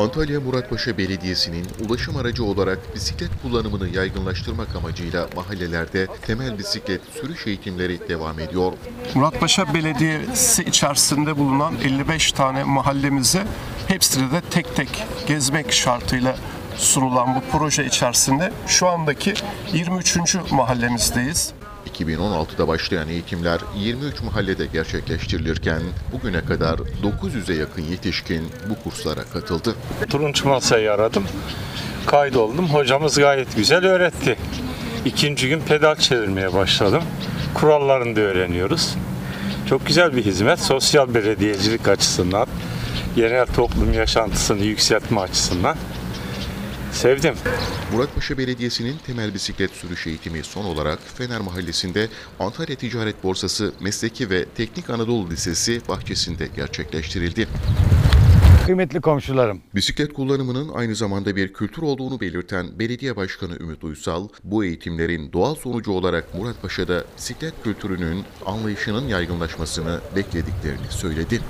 Antalya Muratpaşa Belediyesi'nin ulaşım aracı olarak bisiklet kullanımını yaygınlaştırmak amacıyla mahallelerde temel bisiklet sürüş eğitimleri devam ediyor. Muratpaşa Belediyesi içerisinde bulunan 55 tane mahallemize hepsine de tek tek gezmek şartıyla sunulan bu proje içerisinde şu andaki 23. mahallemizdeyiz. 2016'da başlayan eğitimler 23 mahallede gerçekleştirilirken bugüne kadar 900'e yakın yetişkin bu kurslara katıldı. Turunç Masa'yı aradım, kaydoldum. Hocamız gayet güzel öğretti. İkinci gün pedal çevirmeye başladım. Kurallarını da öğreniyoruz. Çok güzel bir hizmet. Sosyal belediyecilik açısından, yerel toplum yaşantısını yükseltme açısından. Sevdim. Muratpaşa Belediyesi'nin temel bisiklet sürüş eğitimi son olarak Fener Mahallesi'nde Antalya Ticaret Borsası Mesleki ve Teknik Anadolu Lisesi bahçesinde gerçekleştirildi. Kıymetli komşularım. Bisiklet kullanımının aynı zamanda bir kültür olduğunu belirten Belediye Başkanı Ümit Uysal, bu eğitimlerin doğal sonucu olarak Muratpaşa'da bisiklet kültürünün, anlayışının yaygınlaşmasını beklediklerini söyledi.